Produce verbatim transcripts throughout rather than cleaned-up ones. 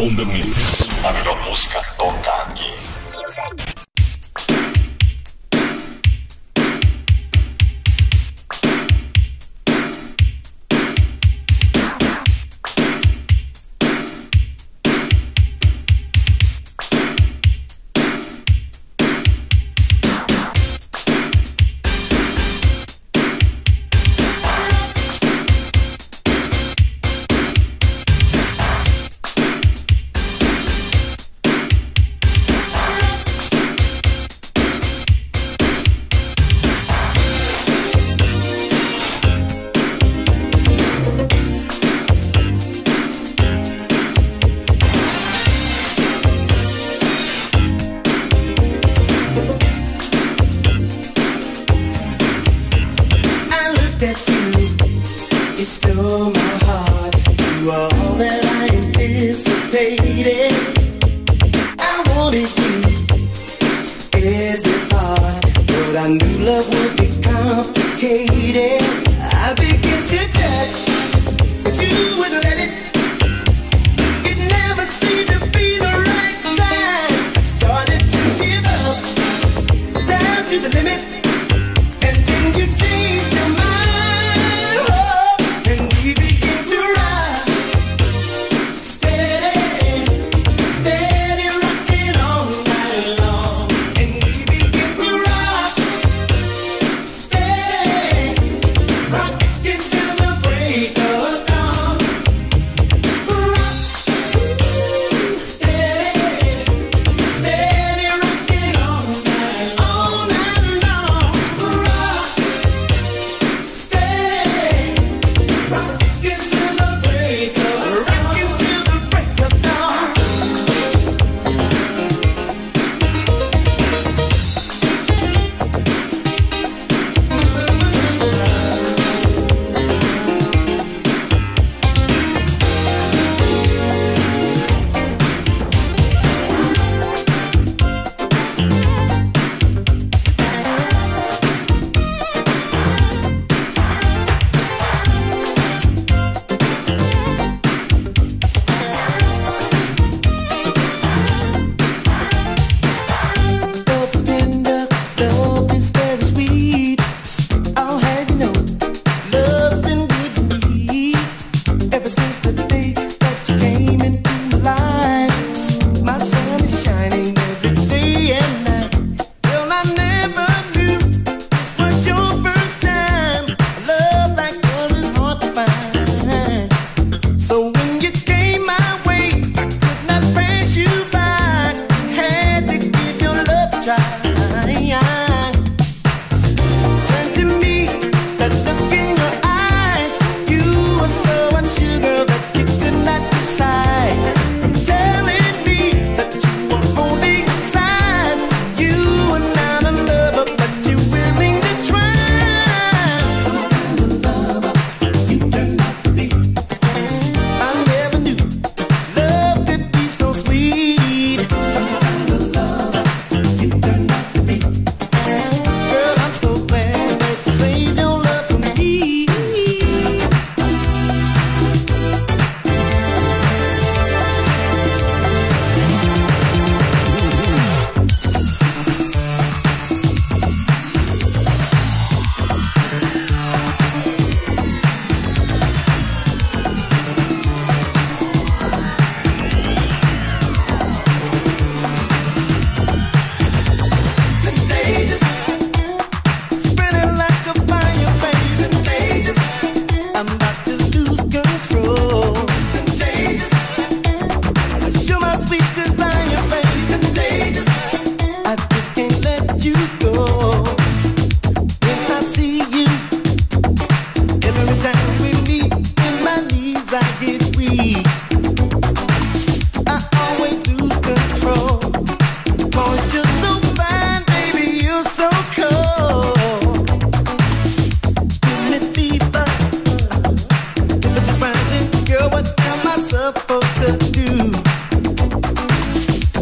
on the mix. Ανδρό Μούσκα, τον Τάκη.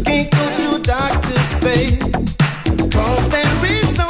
Can't go to a doctor's, babe. Cause there is no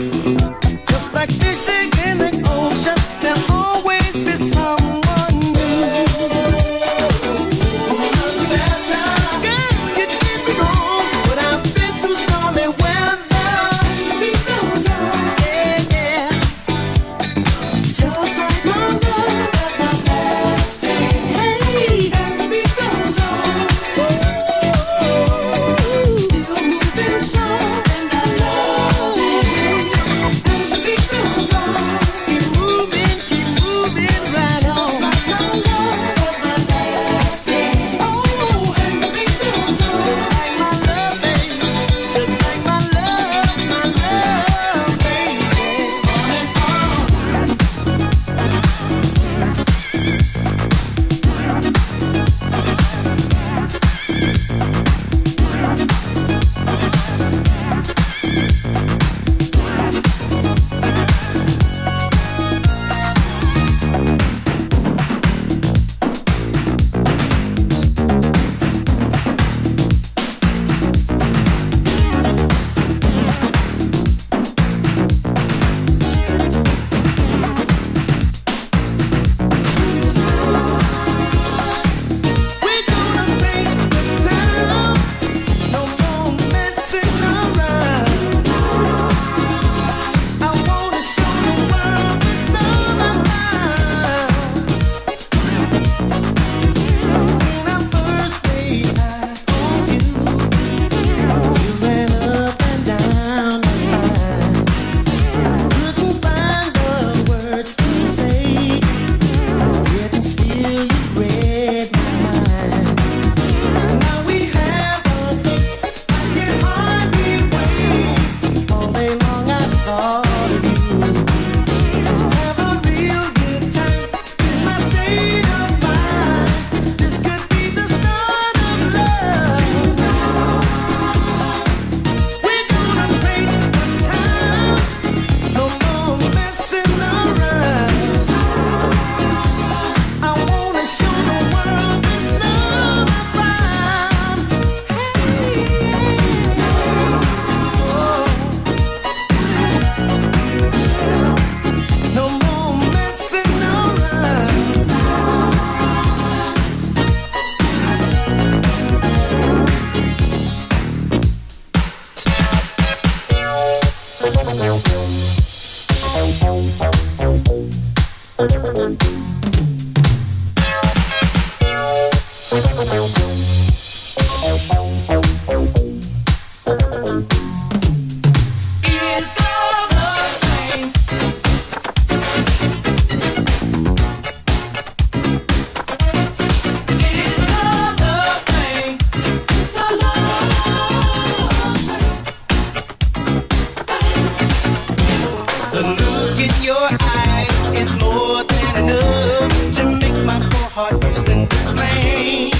Just like fishing in the ocean, there'll always be someone new. Another bad time, girl, you did me wrong, but I've been through stormy weather. Yeah, yeah. Just like my girl. It's more than enough to make my poor heart burst into flame.